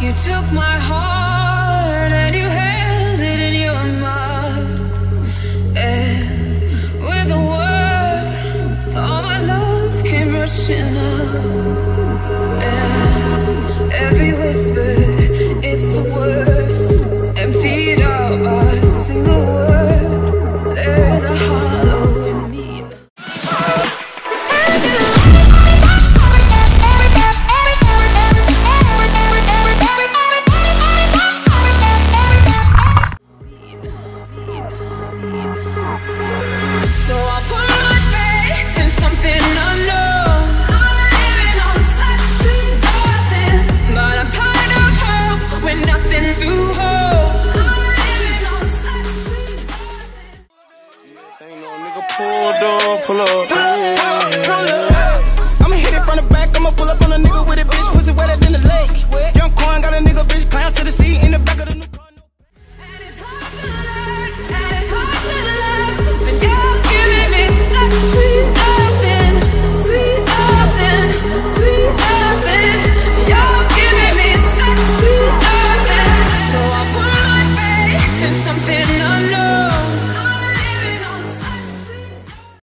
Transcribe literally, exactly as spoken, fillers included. You took my heart and you held it in your mouth, and with a word all my love came rushing up. And every whisper, it's a word.